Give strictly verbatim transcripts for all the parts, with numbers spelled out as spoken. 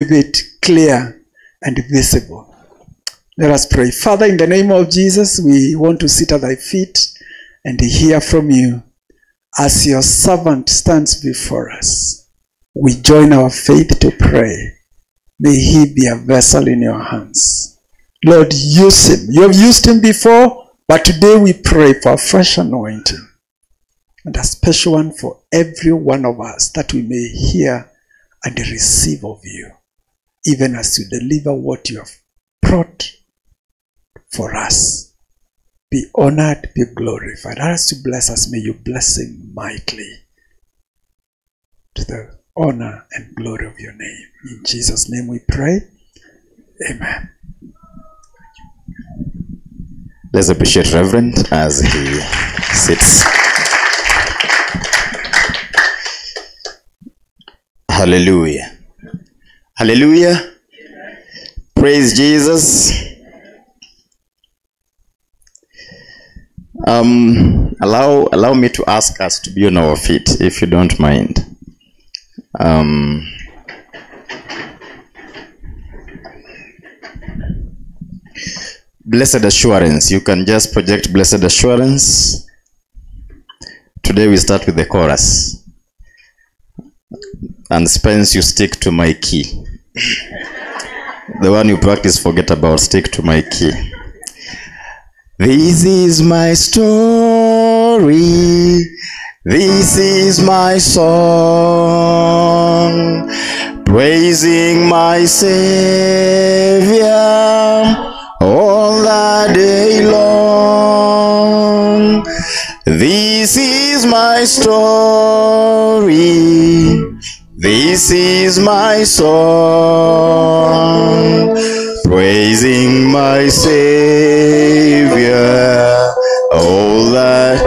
it clear and visible. Let us pray. Father, in the name of Jesus, we want to sit at thy feet and hear from you as your servant stands before us. We join our faith to pray. May he be a vessel in your hands. Lord, use him. You have used him before, but today we pray for a fresh anointing, and a special one for every one of us, that we may hear and receive of you, even as you deliver what you have brought for us. Be honored, be glorified. As you bless us, may you bless him mightily, to the honor and glory of your name. In Jesus' name we pray. Amen. Let's appreciate Reverend as he sits. Hallelujah. Hallelujah. Praise Jesus. Um, allow, allow me to ask us to be on our feet, if you don't mind. Um, blessed assurance. You can just project blessed assurance. Today we start with the chorus. And Spence, you stick to my key. The one you practice, forget about, stick to my key. This is my story. This is my song. Praising my Savior all the day long. This is my story. This is my song, praising my Savior. Oh, that.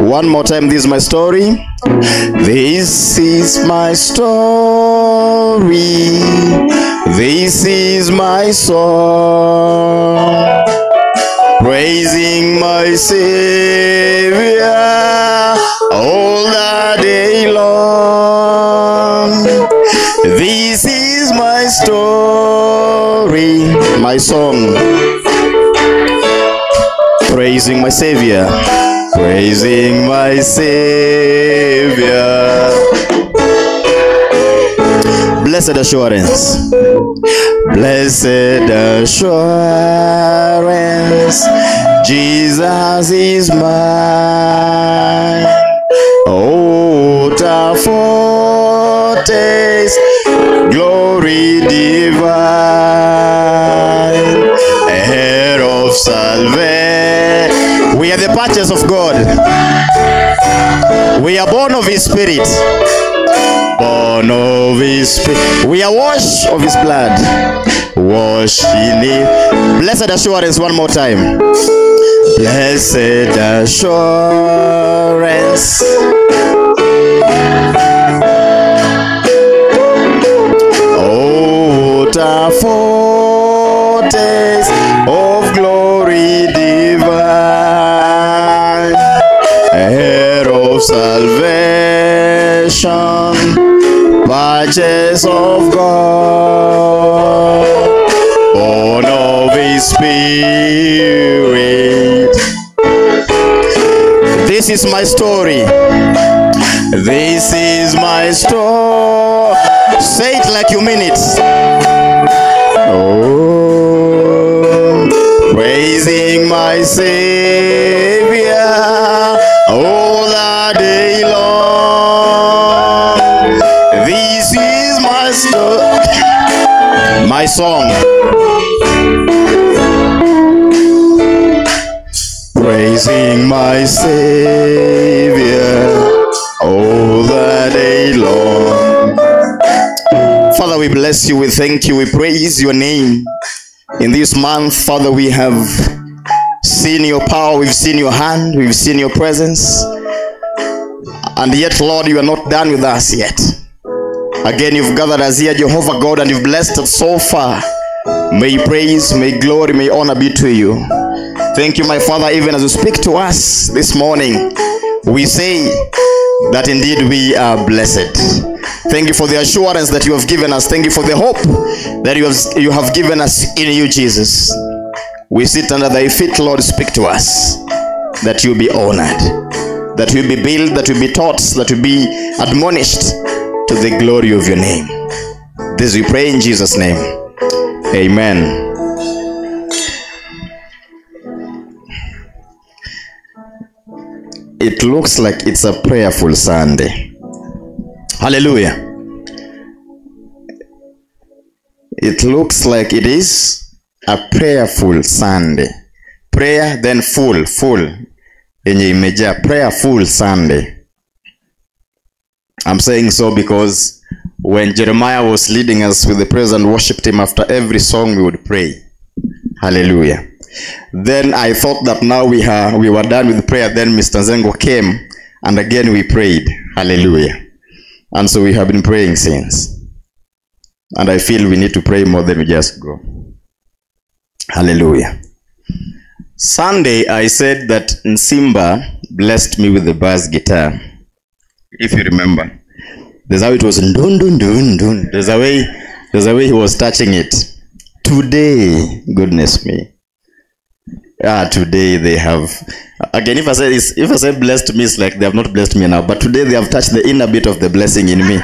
One more time, this is my story. This is my story. This is my song, praising my Savior all the day long. This is my story, my song, praising my Savior, praising my Savior. Blessed assurance, blessed assurance, Jesus is mine. Oh, thou foretaste glory divine, heir of salvation. We are the purchase of God. We are born of his spirit. Born of his spirit. We are washed of his blood. Washed in it. Blessed assurance one more time. Blessed assurance. Oh, the foretaste of glory divine, heir of salvation, purchase of God, born of his spirit. This is my story. This is my story. Say it like you mean it. Oh, praising my Savior all the day long. This is my story, my song. Praising my Savior all the day long. Father, we bless you, we thank you, we praise your name. In this month, Father, we have seen your power, we've seen your hand, we've seen your presence. And yet, Lord, you are not done with us yet. Again, you've gathered us here, Jehovah God, and you've blessed us so far. May praise, may glory, may honor be to you. Thank you, my Father, even as you speak to us this morning, we say that indeed we are blessed. Thank you for the assurance that you have given us. Thank you for the hope that you have, you have given us in you, Jesus. We sit under thy feet, Lord. Speak to us, that you be honored, that you be built, that you be taught, that you be admonished to the glory of your name. This we pray in Jesus' name. Amen. It looks like it's a prayerful Sunday. Hallelujah. It looks like it is a prayerful Sunday. Prayer, then full, full. In your image, prayerful Sunday. I'm saying so because when Jeremiah was leading us with the praise and worship team, after every song we would pray. Hallelujah. Then I thought that now we are we were done with prayer. Then Mister Zengo came and again we prayed. Hallelujah. And so we have been praying since. And I feel we need to pray more than we just go. Hallelujah. Sunday I said that Nsimba blessed me with the bass guitar. If you remember. There's how it was dun dun dun dun. There's a way there's a way he was touching it. Today, goodness me. Ah, today they have, again, if I say this, if I say blessed me, it's like they have not blessed me now, but today they have touched the inner bit of the blessing in me.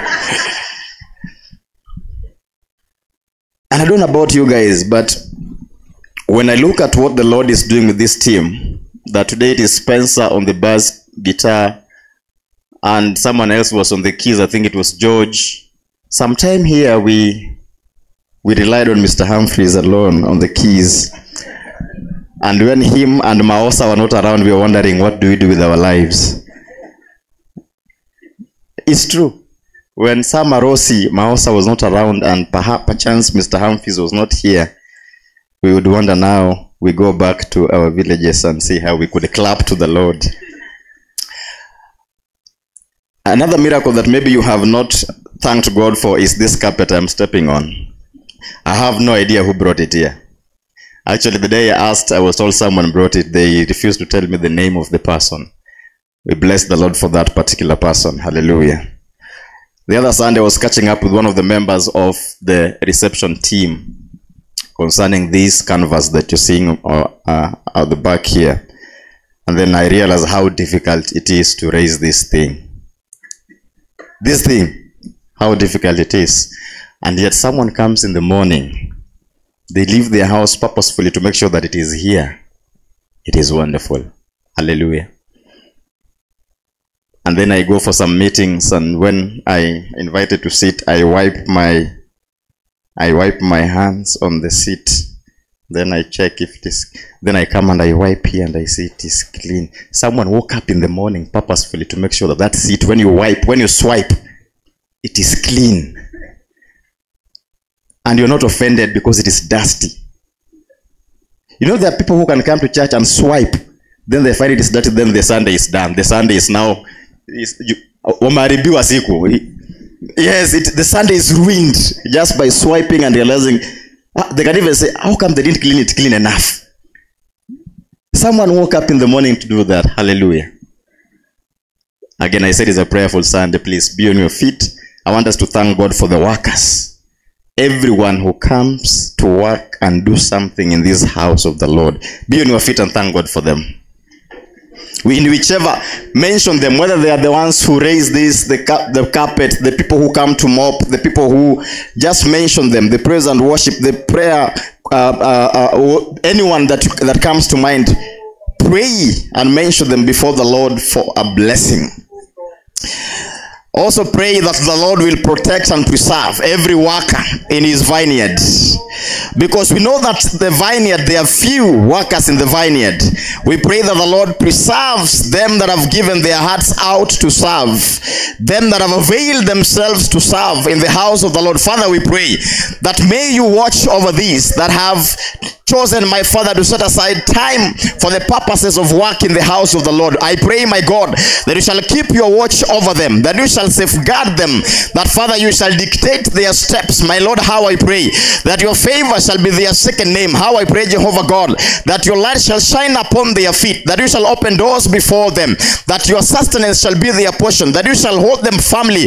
And I don't know about you guys, but when I look at what the Lord is doing with this team, that today it is Spencer on the bass guitar, and someone else was on the keys, I think it was George. Sometime here we, we relied on Mister Humphreys alone on the keys. And when him and Maosa were not around, we were wondering, what do we do with our lives? It's true. When Sam Arosi, Maosa was not around, and perhaps perchance Mister Humphreys was not here, we would wonder now, we go back to our villages and see how we could clap to the Lord. Another miracle that maybe you have not thanked God for is this carpet I'm stepping on. I have no idea who brought it here. Actually, the day I asked, I was told someone brought it. They refused to tell me the name of the person. We bless the Lord for that particular person. Hallelujah. The other Sunday, I was catching up with one of the members of the reception team concerning this canvas that you're seeing uh, uh, at the back here. And then I realized how difficult it is to raise this thing. This thing, how difficult it is. And yet someone comes in the morning. They leave their house purposefully to make sure that it is here. It is wonderful. Hallelujah. And then I go for some meetings, and when I invited to sit, I wipe my I wipe my hands on the seat. Then I check if it is, then I come and I wipe here and I see it is clean. Someone woke up in the morning purposefully to make sure that that seat, when you wipe, when you swipe, it is clean. And you're not offended because it is dusty. You know, there are people who can come to church and swipe. Then they find it is dirty. Then the Sunday is done. The Sunday is now. Is, you, yes, it, the Sunday is ruined just by swiping and realizing. Ah, they can even say, how come they didn't clean it clean enough? Someone woke up in the morning to do that. Hallelujah. Again, I said it's a prayerful Sunday. Please be on your feet. I want us to thank God for the workers. Everyone who comes to work and do something in this house of the Lord, be on your feet and thank God for them. We, in whichever, mention them, whether they are the ones who raise this, the, the carpet, the people who come to mop, the people who just mention them, the praise and worship, the prayer, uh, uh, uh, anyone that, that comes to mind, pray and mention them before the Lord for a blessing. Also pray that the Lord will protect and preserve every worker in his vineyard. Because we know that the vineyard, there are few workers in the vineyard. We pray that the Lord preserves them that have given their hearts out to serve. Them that have availed themselves to serve in the house of the Lord. Father, we pray that may you watch over these that have chosen my Father to set aside time for the purposes of work in the house of the Lord. I pray, my God, that you shall keep your watch over them, that you shall safeguard them, that, Father, you shall dictate their steps. My Lord, how I pray that your favor shall be their second name. How I pray, Jehovah God, that your light shall shine upon their feet, that you shall open doors before them, that your sustenance shall be their portion, that you shall hold them firmly,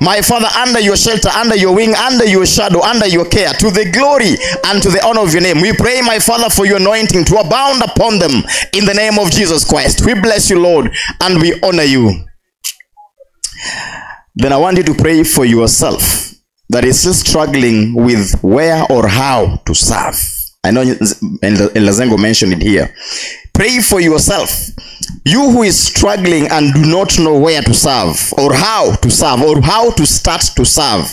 my Father, under your shelter, under your wing, under your shadow, under your care, to the glory and to the honor of your name. We pray, my Father, for your anointing to abound upon them in the name of Jesus Christ. We bless you, Lord, and we honor you. Then I want you to pray for yourself that is still struggling with where or how to serve. I know Elazengo mentioned it here. Pray for yourself, you who is struggling and do not know where to serve or how to serve or how to start to serve.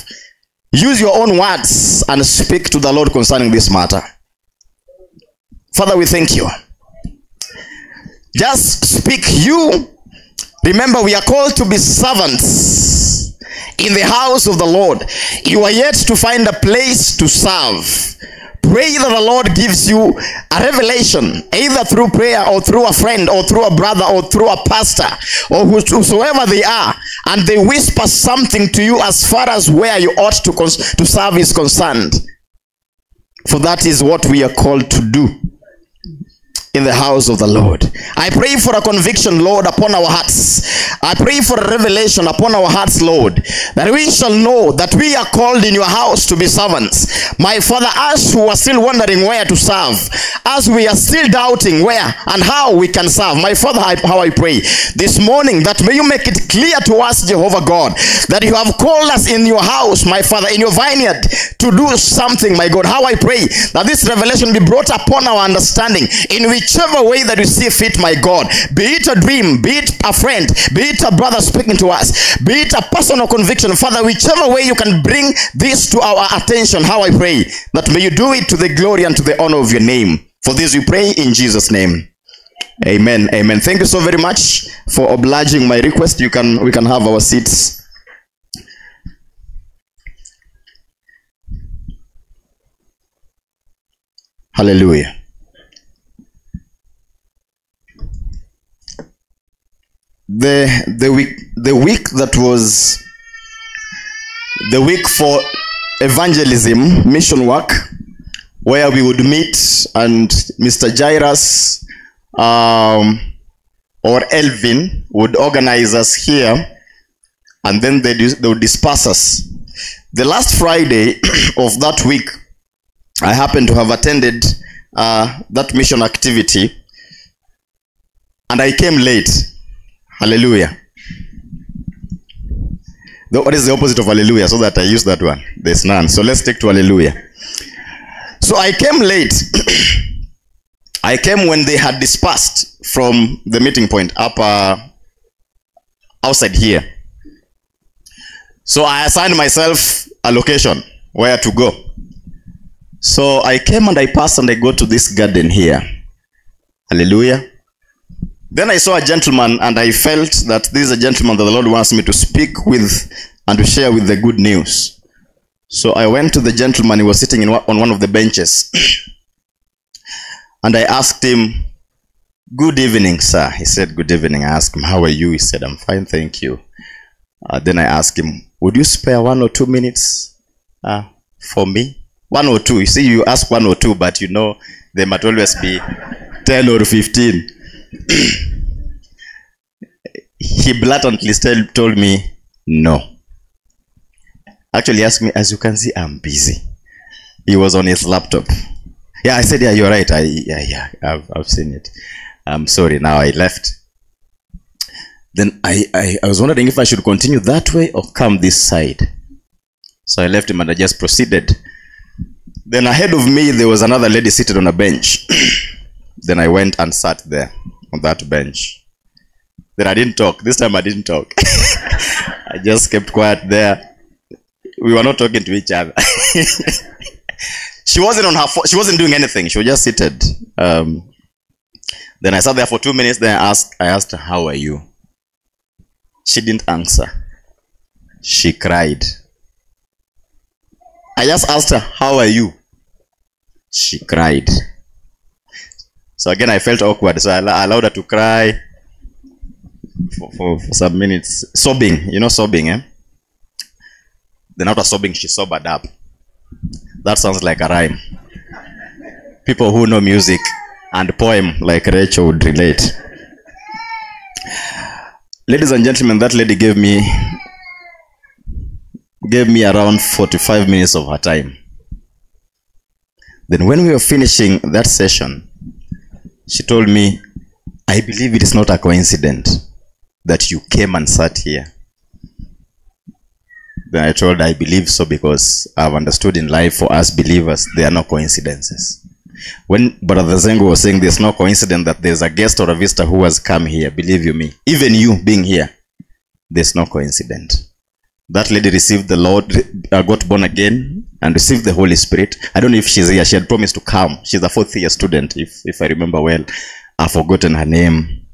Use your own words and speak to the Lord concerning this matter. Father, we thank you. Just speak. You remember, we are called to be servants in the house of the Lord. You are yet to find a place to serve. Pray that the Lord gives you a revelation, either through prayer or through a friend or through a brother or through a pastor or whosoever they are, and they whisper something to you as far as where you ought to, to serve is concerned. For that is what we are called to do in the house of the Lord. I pray for a conviction, Lord, upon our hearts. I pray for a revelation upon our hearts, Lord, that we shall know that we are called in your house to be servants. My Father, us who are still wondering where to serve, as we are still doubting where and how we can serve, my Father, I, how I pray this morning that may you make it clear to us, Jehovah God, that you have called us in your house, my Father, in your vineyard to do something, my God. How I pray that this revelation be brought upon our understanding in which whichever way that you see fit, my God, be it a dream, be it a friend, be it a brother speaking to us, be it a personal conviction, Father, whichever way you can bring this to our attention, how I pray that may you do it to the glory and to the honor of your name. For this we pray in Jesus' name. Amen. Amen. Thank you so very much for obliging my request. You can, we can have our seats. Hallelujah. The the week the week that was the week for evangelism, mission work, where we would meet, and Mister Jairus um, or Elvin would organize us here, and then they they would disperse us. The last Friday of that week, I happened to have attended uh, that mission activity, and I came late. Hallelujah. What is the opposite of hallelujah? So that I use that one. There's none. So let's stick to hallelujah. So I came late. I came when they had dispersed from the meeting point up uh, outside here. So I assigned myself a location where to go. So I came and I passed and I go to this garden here. Hallelujah. Then I saw a gentleman and I felt that this is a gentleman that the Lord wants me to speak with and to share with the good news. So I went to the gentleman. He was sitting in one, on one of the benches. And I asked him, "Good evening, sir." He said, "Good evening." I asked him, "How are you?" He said, "I'm fine, thank you." Uh, then I asked him, "Would you spare one or two minutes uh, for me?" One or two. You see, you ask one or two, but you know, there might always be ten or fifteen. He blatantly still told me no. Actually asked me, "As you can see, I'm busy." He was on his laptop. Yeah, I said, "Yeah, you're right. I yeah yeah I've, I've seen it. I'm sorry." Now I left. Then I, I I was wondering if I should continue that way or come this side. So I left him and I just proceeded. Then ahead of me there was another lady seated on a bench. Then I went and sat there on that bench. Then I didn't talk. This time I didn't talk. I just kept quiet there. We were not talking to each other. She wasn't on her phone. She wasn't doing anything. She was just seated. Um, then I sat there for two minutes. Then I asked, I asked her, "How are you?" She didn't answer. She cried. I just asked her, "How are you?" She cried. So again, I felt awkward. So I, I allowed her to cry for, for, for some minutes. Sobbing, you know, sobbing, eh? Then after sobbing, she sobered up. That sounds like a rhyme. People who know music and poem like Rachel would relate. Ladies and gentlemen, that lady gave me gave me around forty-five minutes of her time. Then when we were finishing that session, she told me, I believe it is not a coincidence that you came and sat here. Then I told her, I believe so, because I've understood in life, for us believers, there are no coincidences. When Brother Zengo was saying there's no coincidence that there's a guest or a visitor who has come here, believe you me, even you being here, there's no coincidence. That lady received the Lord, uh, got born again, and received the Holy Spirit. I don't know if she's here. She had promised to come. She's a fourth year student, if, if I remember well. I've forgotten her name.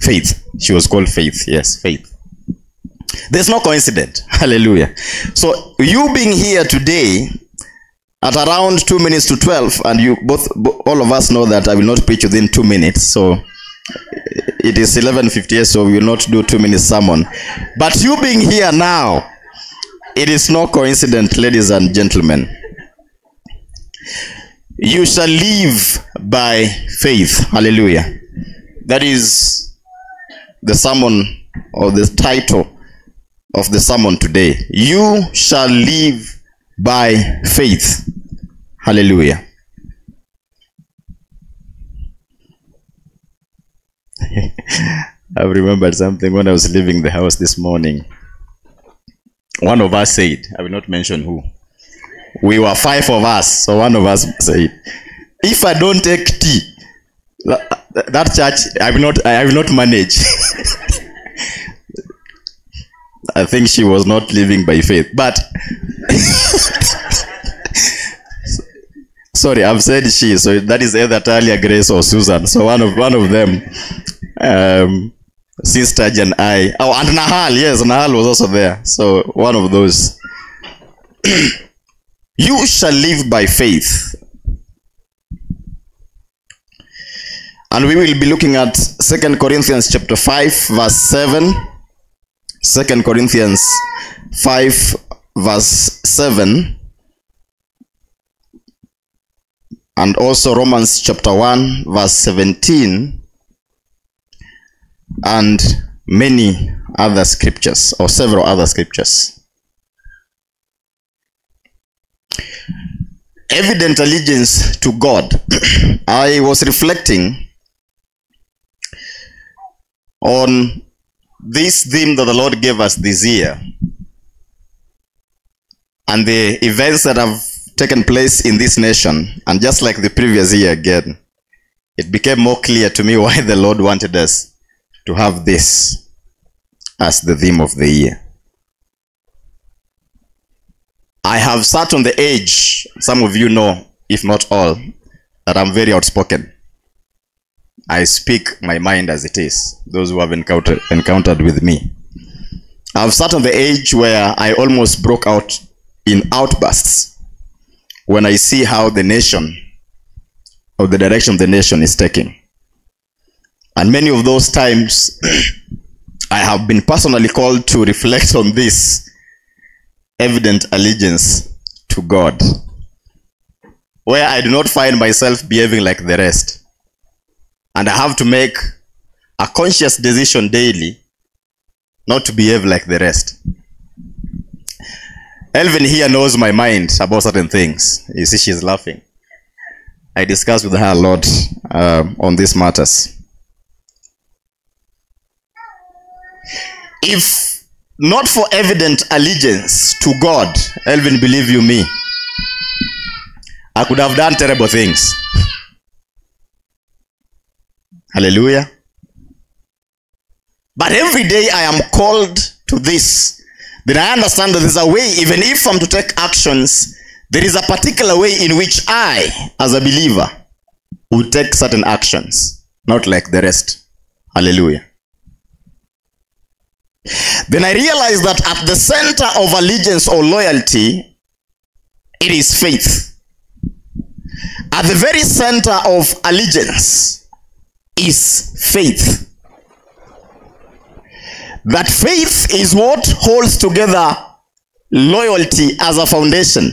Faith. She was called Faith. Yes, Faith. There's no coincidence. Hallelujah. So you being here today at around two minutes to twelve, and you both, all of us know that I will not preach within two minutes. So it is eleven fifty, so we will not do two minutes sermon. But you being here now, it is no coincidence, ladies and gentlemen. You shall live by faith. Hallelujah. That is the sermon, or the title of the sermon today. You shall live by faith. Hallelujah. I remembered something when I was leaving the house this morning. One of us said, I will not mention who. We were five of us, so one of us said, if I don't take tea, that, that church, I will not, I will not manage. I think she was not living by faith, but sorry, I've said she, so that is either Talia, Grace, or Susan. So one of one of them, um, Sister and I. Oh, and Nahal, yes, Nahal was also there. So one of those. You shall live by faith, and we will be looking at Second Corinthians chapter five, verse seven. Second Corinthians five, verse seven. And also Romans chapter one, verse seventeen, and many other scriptures, or several other scriptures. Evident allegiance to God. I was reflecting on this theme that the Lord gave us this year, and the events that have taken place in this nation, and just like the previous year again, it became more clear to me why the Lord wanted us to have this as the theme of the year. I have sat on the edge. Some of you know, if not all, that I'm very outspoken. I speak my mind as it is, those who have encountered, encountered with me. I've sat on the edge where I almost broke out in outbursts when I see how the nation, or the direction the nation is taking. And many of those times, I have been personally called to reflect on this evident allegiance to God, where I do not find myself behaving like the rest. And I have to make a conscious decision daily not to behave like the rest. Elvin here knows my mind about certain things. You see, she's laughing. I discussed with her a lot uh, on these matters. If not for evident allegiance to God, Elvin, believe you me, I could have done terrible things. Hallelujah. But every day I am called to this. Then I understand that there's a way, even if I'm to take actions, there is a particular way in which I, as a believer, will take certain actions, not like the rest. Hallelujah. Then I realize that at the center of allegiance or loyalty, it is faith. At the very center of allegiance is faith. That faith is what holds together loyalty as a foundation.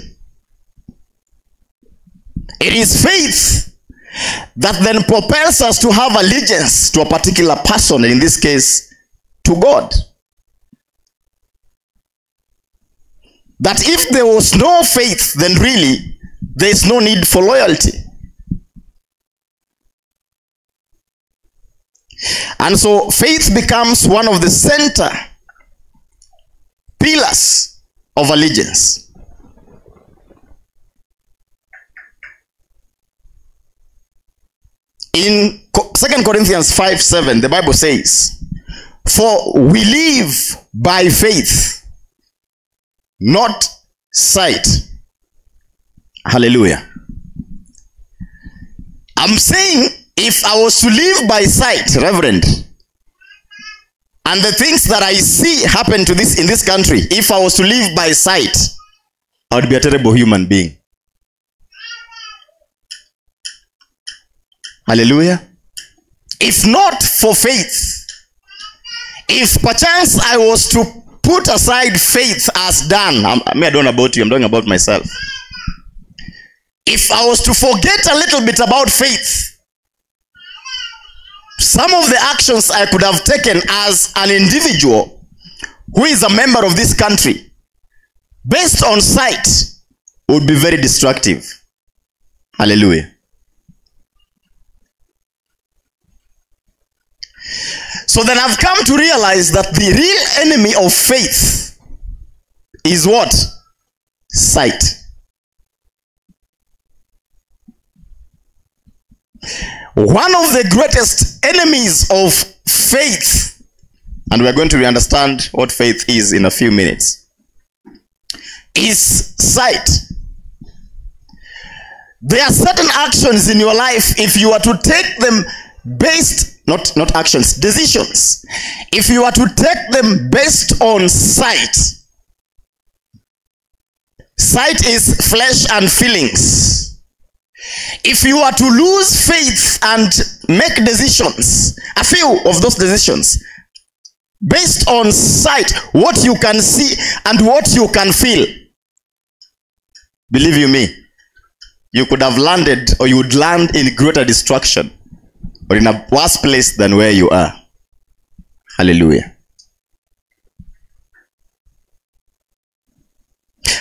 It is faith that then propels us to have allegiance to a particular person, in this case, to God. That if there was no faith, then really, there is no need for loyalty. And so faith becomes one of the center pillars of allegiance. In Second Corinthians five seven, the Bible says, "For we live by faith, not sight." Hallelujah. I'm saying, if I was to live by sight, Reverend, and the things that I see happen to this in this country, if I was to live by sight, I would be a terrible human being. Hallelujah. If not for faith, if perchance I was to put aside faith as done, I'm, I mean, I don't know about you, I'm talking about myself. If I was to forget a little bit about faith, some of the actions I could have taken as an individual who is a member of this country, based on sight, would be very destructive. Hallelujah. So then I've come to realize that the real enemy of faith is what? Sight. One of the greatest enemies of faith, and we're going to understand what faith is in a few minutes, is sight. There are certain actions in your life, if you are to take them based Not, not actions, decisions. If you are to take them based on sight, sight is flesh and feelings. If you are to lose faith and make decisions, a few of those decisions, based on sight, what you can see and what you can feel, believe you me, you could have landed, or you would land in greater destruction, or in a worse place than where you are. Hallelujah.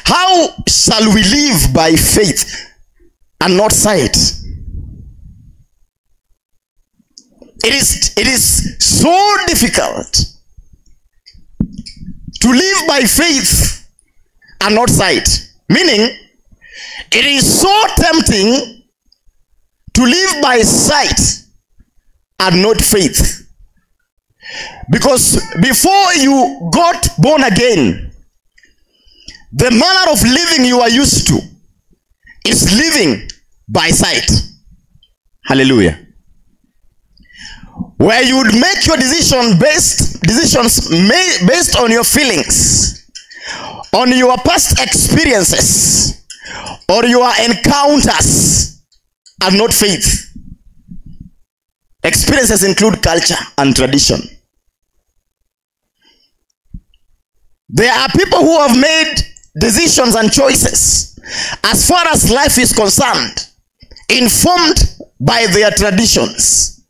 How shall we live by faith and not sight? It is, it is so difficult to live by faith and not sight. Meaning, it is so tempting to live by sight and not faith. Because before you got born again, the manner of living you are used to is living by sight. Hallelujah. Where you would make your decision based decisions made based on your feelings, on your past experiences, or your encounters, and not faith. Experiences include culture and tradition. There are people who have made decisions and choices, as far as life is concerned, informed by their traditions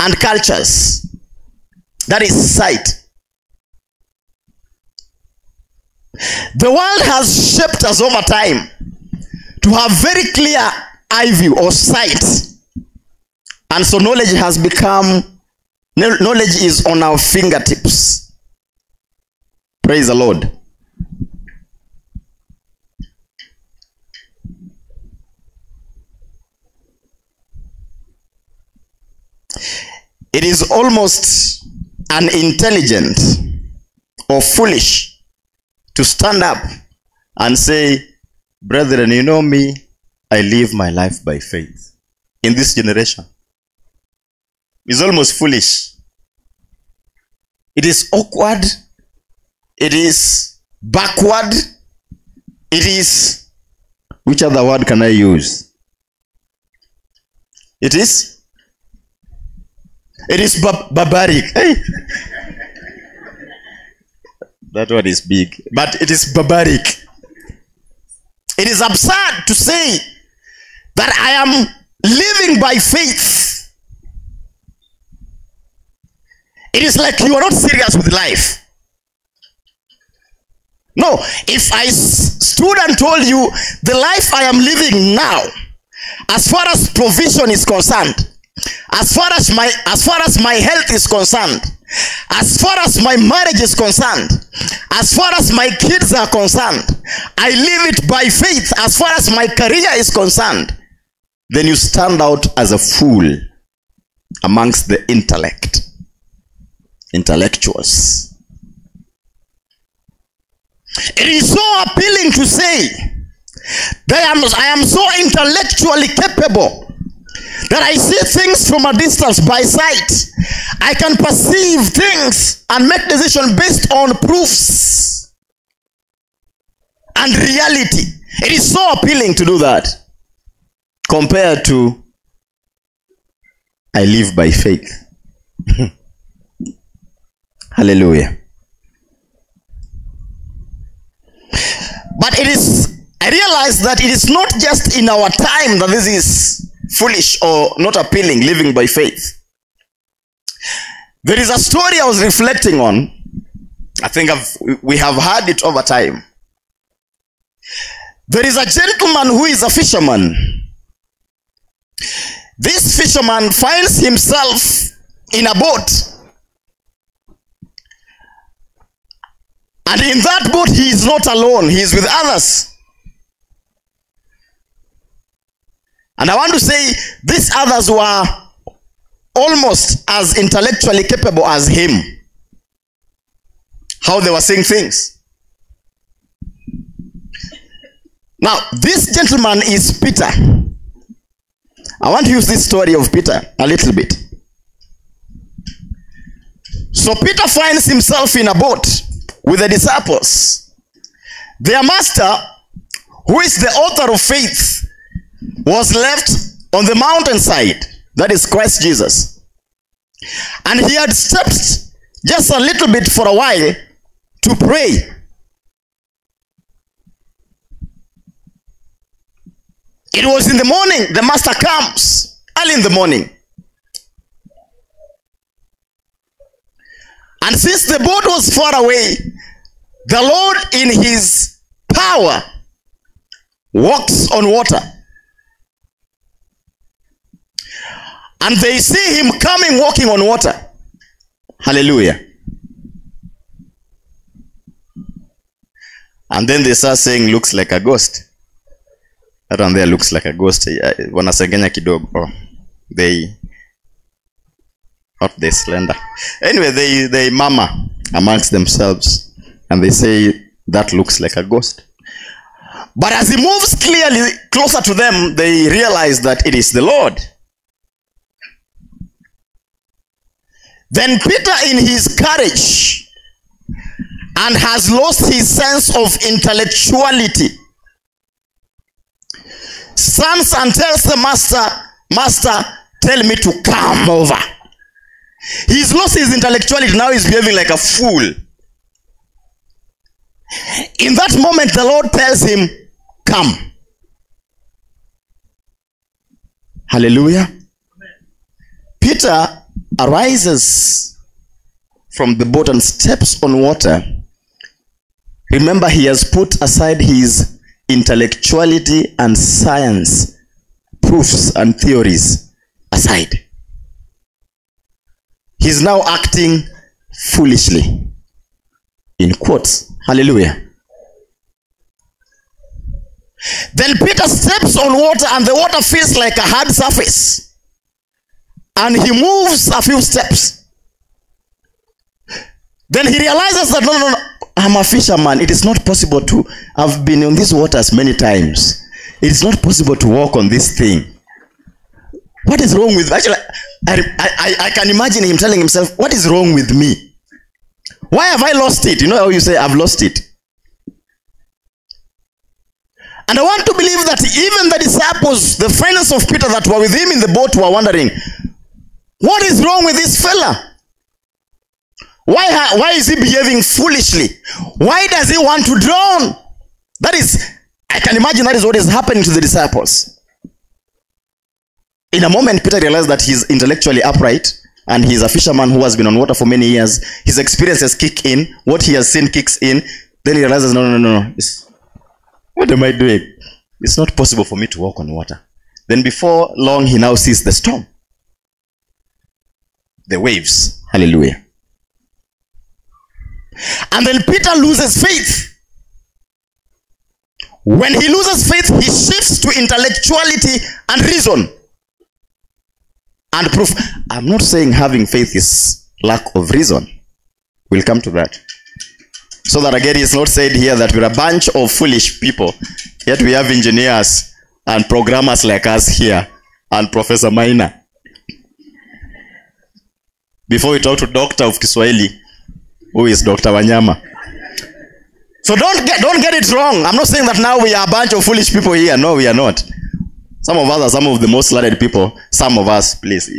and cultures. That is sight. The world has shaped us over time to have very clear eye view or sight. And so knowledge has become, knowledge is on our fingertips. Praise the Lord. It is almost unintelligent or foolish to stand up and say, "Brethren, you know me, I live my life by faith." In this generation, it's almost foolish. It is awkward. It is backward. It is, which other word can I use? It is? It is bar barbaric. Hey. That one is big. But it is barbaric. It is absurd to say that I am living by faith. It is like you are not serious with life. No, if I stood and told you the life I am living now, as far as provision is concerned, as far as my as far as my health is concerned, as far as my marriage is concerned, as far as my kids are concerned, I live it by faith, as far as my career is concerned, then you stand out as a fool amongst the intellect, intellectuals. It is so appealing to say that I am, I am so intellectually capable that I see things from a distance by sight. I can perceive things and make decisions based on proofs and reality. It is so appealing to do that compared to I live by faith. Hallelujah. But it is, I realize that it is not just in our time that this is foolish or not appealing, living by faith. There is a story I was reflecting on. I think I've, we have heard it over time. There is a gentleman who is a fisherman. This fisherman finds himself in a boat. And in that boat, he is not alone. He is with others. And I want to say, these others were almost as intellectually capable as him. How they were saying things. Now, this gentleman is Peter. I want to use this story of Peter a little bit. So Peter finds himself in a boat with the disciples. Their master, who is the author of faith, was left on the mountainside, that is Christ Jesus. And he had stepped just a little bit for a while to pray. It was in the morning, the master comes, early in the morning. And since the boat was far away, the Lord in his power walks on water. And they see him coming, walking on water. Hallelujah. And then they start saying, looks like a ghost. That one there looks like a ghost. Wanasengenya kidogo. Oh, they, not they slender. Anyway, they, they murmur amongst themselves. And they say, that looks like a ghost. But as he moves clearly closer to them, they realize that it is the Lord. Then Peter, in his courage, and has lost his sense of intellectuality, stands and tells the master, Master, tell me to come over. He's lost his intellectuality, now he's behaving like a fool. In that moment, the Lord tells him, come. Hallelujah. Peter arises from the boat and steps on water. Remember, he has put aside his intellectuality and science, proofs and theories aside. He's now acting foolishly. In quotes. Hallelujah. Then Peter steps on water and the water feels like a hard surface. And he moves a few steps. Then he realizes that, no, no, no, I'm a fisherman. It is not possible to, I've been on these waters many times. It is not possible to walk on this thing. What is wrong with, actually, I, I, I can imagine him telling himself, what is wrong with me? Why have I lost it? You know how you say, I've lost it. And I want to believe that even the disciples, the friends of Peter that were with him in the boat, were wondering, what is wrong with this fella? Why, why is he behaving foolishly? Why does he want to drown? That is, I can imagine that is what is happening to the disciples. In a moment, Peter realized that he's intellectually upright, and he's a fisherman who has been on water for many years. His experiences kick in. What he has seen kicks in. Then he realizes, no, no, no, no. It's, what am I doing? It's not possible for me to walk on water. Then before long, he now sees the storm. The waves. Hallelujah. And then Peter loses faith. When he loses faith, he shifts to intellectuality and reason and proof. I'm not saying having faith is lack of reason. We'll come to that. So that again, it's not said here that we're a bunch of foolish people, yet we have engineers and programmers like us here and Professor Maina. Before we talk to Doctor of Kiswahili, who is Doctor Wanyama. So don't get, don't get it wrong. I'm not saying that now we are a bunch of foolish people here. No, we are not. Some of us are some of the most learned people. Some of us, please.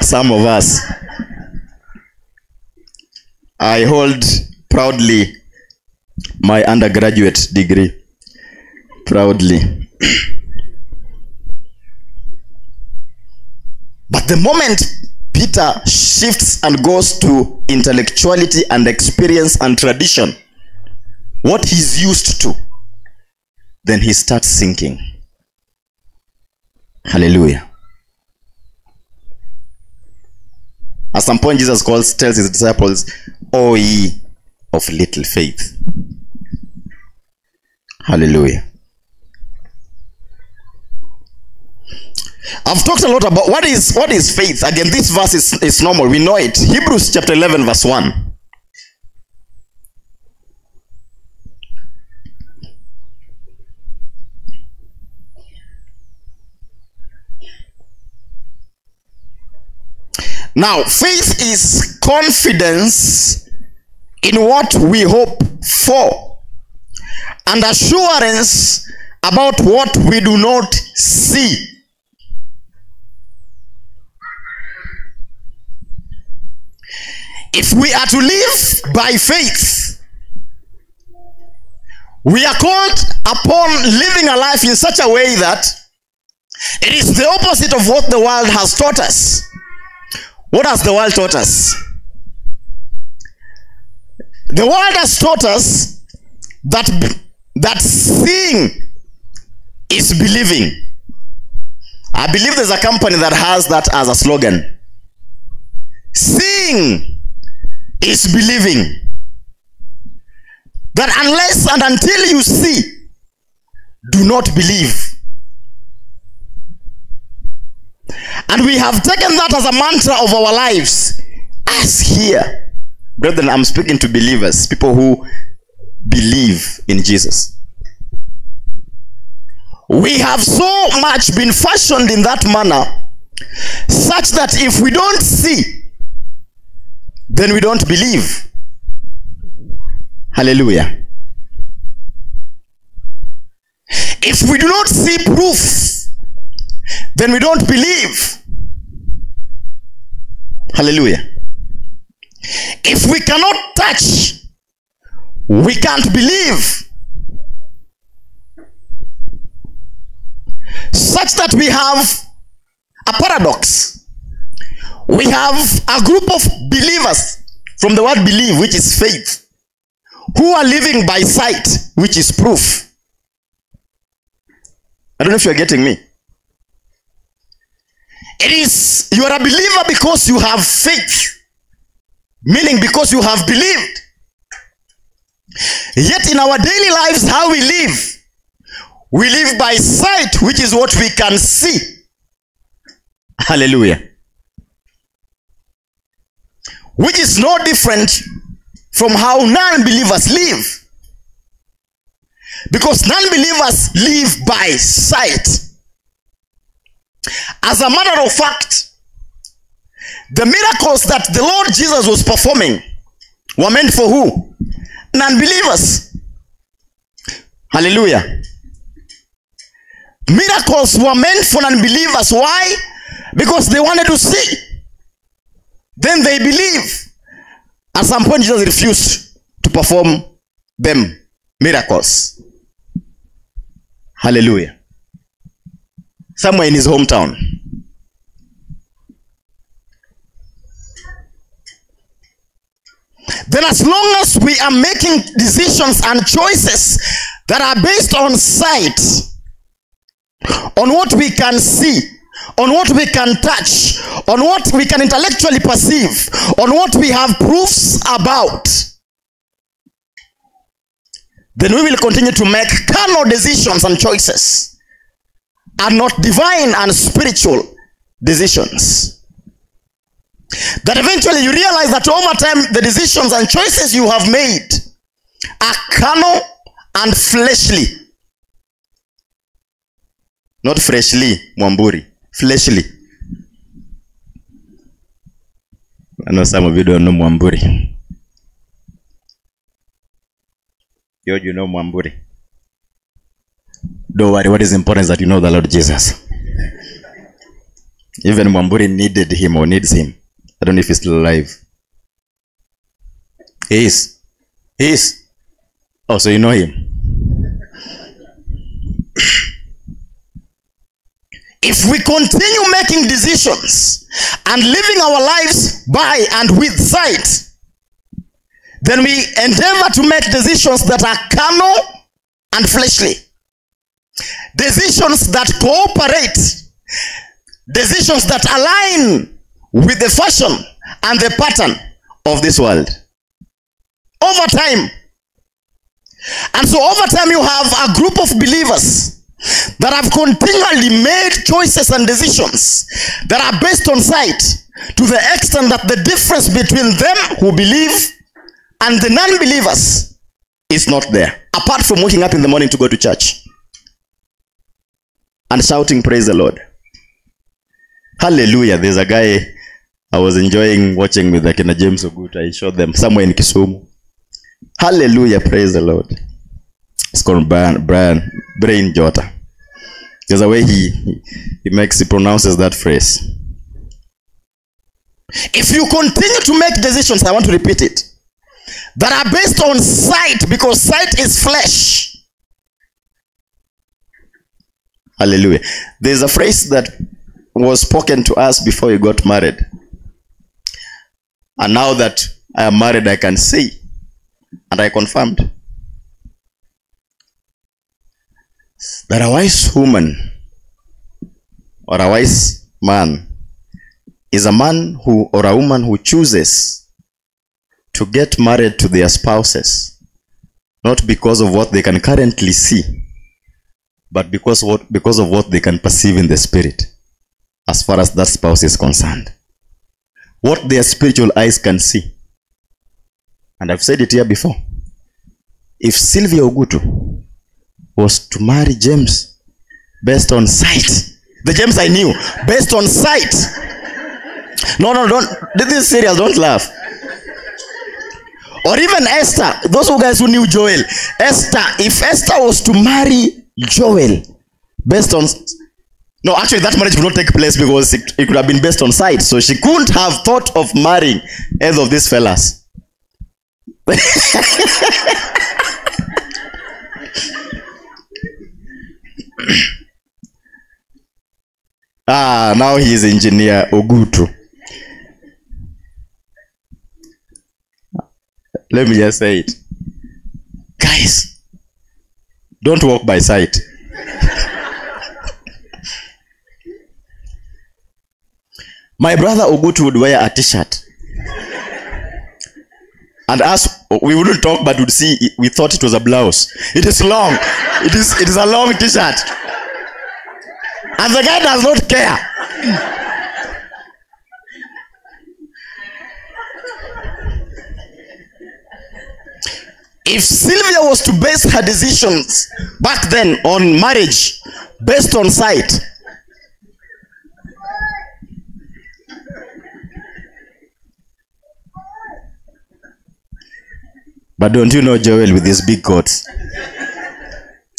Some of us. I hold proudly my undergraduate degree. Proudly. But the moment Peter shifts and goes to intellectuality and experience and tradition, what he's used to, then he starts sinking. Hallelujah. At some point, Jesus calls, tells his disciples, "O ye of little faith." Hallelujah. I've talked a lot about what is what is faith. Again, this verse is, is normal. We know it. Hebrews chapter eleven, verse one. Now, faith is confidence in what we hope for and assurance about what we do not see. If we are to live by faith, we are called upon living a life in such a way that it is the opposite of what the world has taught us. What has the world taught us? The world has taught us that, that seeing is believing. I believe there's a company that has that as a slogan. Seeing is believing. That unless and until you see, do not believe. And we have taken that as a mantra of our lives. As here, brethren, I'm speaking to believers, people who believe in Jesus. We have so much been fashioned in that manner, such that if we don't see, then we don't believe. Hallelujah. If we do not see proof, then we don't believe. Hallelujah. If we cannot touch, we can't believe. Such that we have a paradox. We have a group of believers, from the word believe, which is faith, who are living by sight, which is proof. I don't know if you're getting me. It is, you are a believer because you have faith, meaning because you have believed. Yet in our daily lives, how we live, we live by sight, which is what we can see. Hallelujah. Which is no different from how non-believers live. Because non-believers live by sight. As a matter of fact, the miracles that the Lord Jesus was performing were meant for who? Non-believers. Hallelujah. Miracles were meant for unbelievers. Why? Because they wanted to see. Then they believe. At some point, Jesus refused to perform them miracles. Hallelujah. Somewhere in his hometown. Then as long as we are making decisions and choices that are based on sight, on what we can see, on what we can touch, on what we can intellectually perceive, on what we have proofs about, then we will continue to make carnal decisions and choices, and not divine and spiritual decisions. That eventually you realize that over time the decisions and choices you have made are carnal and fleshly. Not freshly, Mwamburi. Fleshly. I know some of you don't know Mwamburi. You, you know Mwamburi. Don't worry, what is important is that you know the Lord Jesus. Even Mwamburi needed him or needs him. I don't know if he's still alive. He is. He is. Oh, so you know him. If we continue making decisions and living our lives by and with sight, then we endeavor to make decisions that are carnal and fleshly. Decisions that cooperate. Decisions that align with the fashion and the pattern of this world. Over time. And so over time you have a group of believers that have continually made choices and decisions that are based on sight, to the extent that the difference between them who believe and the non-believers is not there. Apart from waking up in the morning to go to church and shouting, praise the Lord. Hallelujah. There's a guy I was enjoying watching with Akina James Oguta. I showed them somewhere in Kisumu. Hallelujah, praise the Lord. It's called Brian, Brian Brain Jota. There's a way he, he makes, he pronounces that phrase. If you continue to make decisions, I want to repeat it, that are based on sight, because sight is flesh. Hallelujah. There's a phrase that was spoken to us before we got married, and now that I am married, I can see, and I confirmed that a wise woman or a wise man is a man who, or a woman who, chooses to get married to their spouses, not because of what they can currently see, but because what because of what they can perceive in the spirit. As far as that spouse is concerned, what their spiritual eyes can see. And I've said it here before. If Sylvia Ogutu was to marry James based on sight, the James I knew, based on sight. No, no, don't. This is serious. Don't laugh. Or even Esther. Those who guys who knew Joel. Esther. If Esther was to marry Joel based on... No, actually, that marriage would not take place because it, it could have been based on sight. So she couldn't have thought of marrying either of these fellas. Ah, now he is Engineer Ogutu. Let me just say it. Guys, don't walk by sight. My brother Ogutu would wear a t-shirt. And us, we wouldn't talk, but would see, we thought it was a blouse. It is long. It is, it is a long t-shirt. And the guy does not care. If Sylvia was to base her decisions back then on marriage, based on sight, but don't you know Joel with his big coats?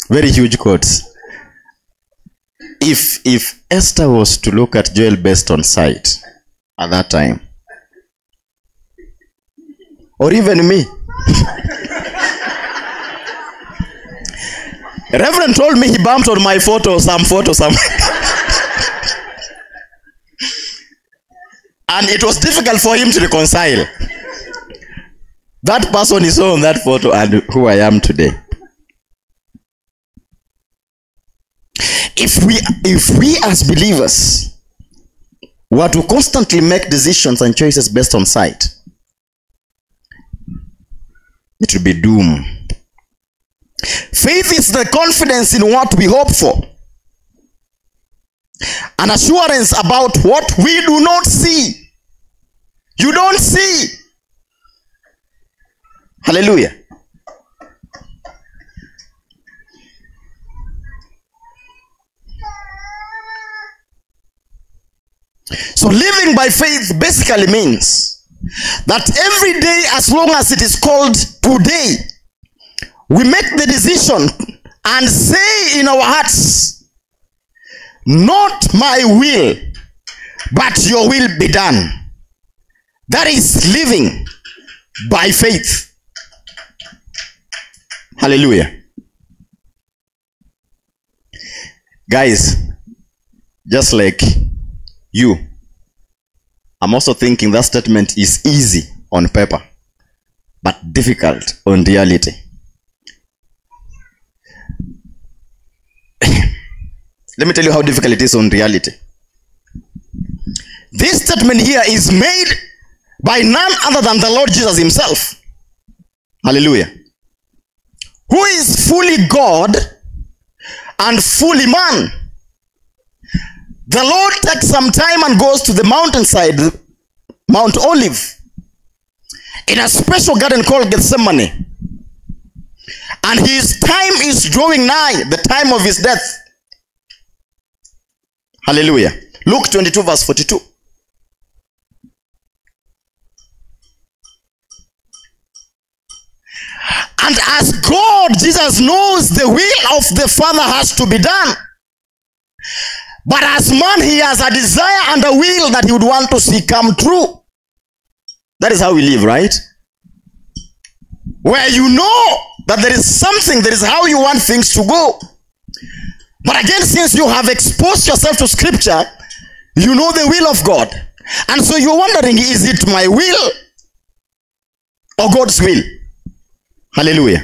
Very huge coats. if if Esther was to look at Joel based on sight at that time, or even me, Reverend told me he bumped on my photo, some photo, some, and it was difficult for him to reconcile. That person is on that photo and who I am today. If we, if we as believers were to constantly make decisions and choices based on sight, it will be doom. Faith is the confidence in what we hope for, an assurance about what we do not see. You don't see. Hallelujah. So living by faith basically means that every day, as long as it is called today, we make the decision and say in our hearts, not my will, but your will be done. That is living by faith. Hallelujah. Guys, just like you, I'm also thinking that statement is easy on paper, but difficult on reality. Let me tell you how difficult it is on reality. This statement here is made by none other than the Lord Jesus himself. Hallelujah. Who is fully God and fully man. The Lord takes some time and goes to the mountainside, Mount Olive, in a special garden called Gethsemane. And his time is drawing nigh, the time of his death. Hallelujah. Luke twenty-two verse forty-two. And as God, Jesus knows the will of the Father has to be done. But as man, he has a desire and a will that he would want to see come true. That is how we live, right? Where you know that there is something, there is how you want things to go. But again, since you have exposed yourself to scripture, you know the will of God. And so you're wondering, is it my will or God's will? Hallelujah.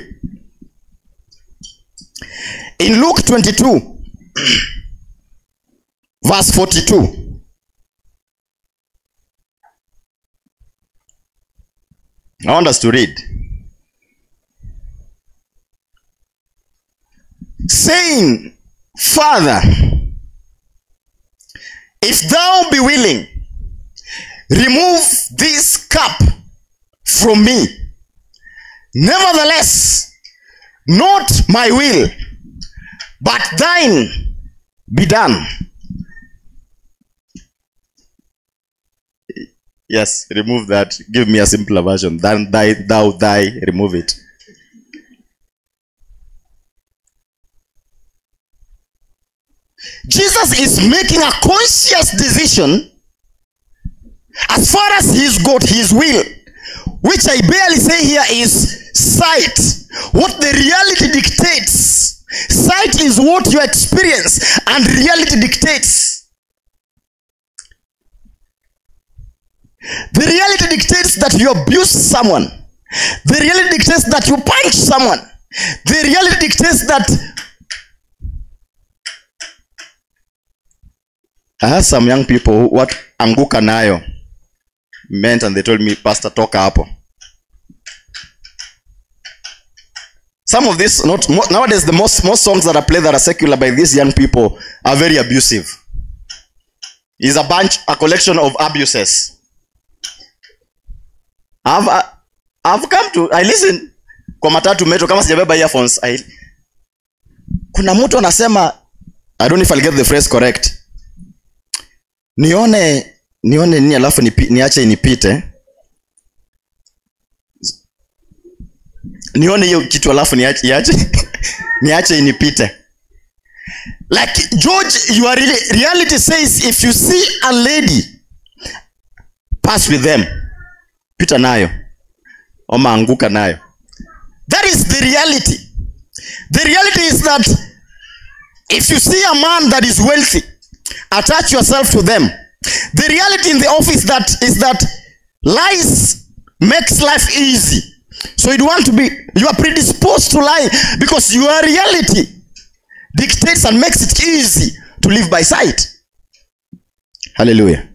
In Luke twenty-two, verse forty-two. I want us to read. Saying, Father, if thou be willing, remove this cup from me. Nevertheless, not my will, but thine be done. Yes, remove that. Give me a simpler version. Than thy, thou, thy, remove it. Jesus is making a conscious decision as far as he's got his will, which I barely say here is sight. What the reality dictates. Sight is what you experience and reality dictates. The reality dictates that you abuse someone. The reality dictates that you punch someone. The reality dictates that I had some young people who, what anguka nayo meant, and they told me, Pastor, toka hapo. Some of this, not nowadays, the most, most songs that are played that are secular by these young people are very abusive. It's a bunch, a collection of abuses. I've, uh, I've come to, I listen, kwa matatu metro, kama sijabeba earphones, I, kuna mtu anasema, I don't know if I'll get the phrase correct, Nione, nione nini alafu niache inipite. Nione hiyo kitu alafu niache niache inipite. Like George, your reality says, if you see a lady, pass with them. Pita nayo. Oma anguka nayo. That is the reality. The reality is that if you see a man that is wealthy, attach yourself to them. The reality in the office that is that lies makes life easy. So you want to be, you are predisposed to lie because your reality dictates and makes it easy to live by sight. Hallelujah.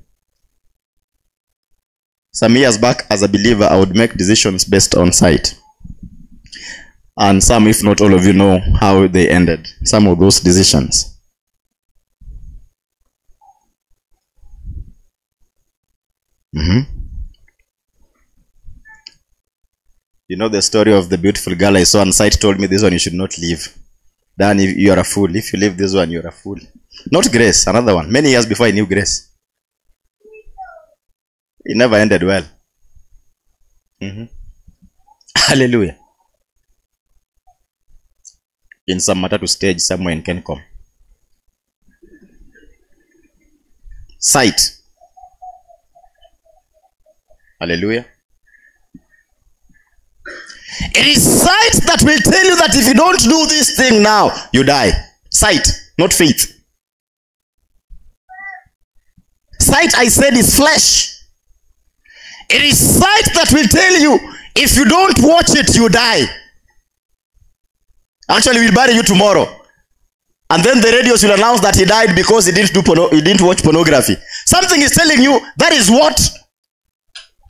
Some years back, as a believer, I would make decisions based on sight. And some, if not all of you, know how they ended. Some of those decisions. Mm-hmm. You know the story of the beautiful girl I saw on sight told me, this one you should not leave. Dan, you are a fool. If you leave this one, you are a fool. Not Grace, another one. Many years before I knew Grace. It never ended well. Mm-hmm. Hallelujah. In some matatu stage somewhere in Kencom. Sight. Hallelujah. It is sight that will tell you that if you don't do this thing now, you die. Sight, not faith. Sight, I said, is flesh. It is sight that will tell you if you don't watch it, you die. Actually, we'll bury you tomorrow. And then the radios will announce that he died because he didn't, do porno he didn't watch pornography. Something is telling you that is what